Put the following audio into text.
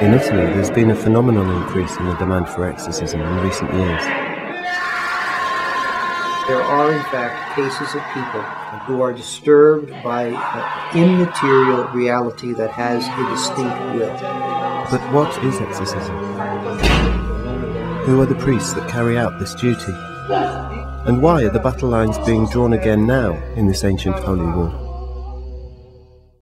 In Italy, there's been a phenomenal increase in the demand for exorcism in recent years. There are, in fact, cases of people who are disturbed by an immaterial reality that has a distinct will. But what is exorcism? Who are the priests that carry out this duty? And why are the battle lines being drawn again now in this ancient holy war?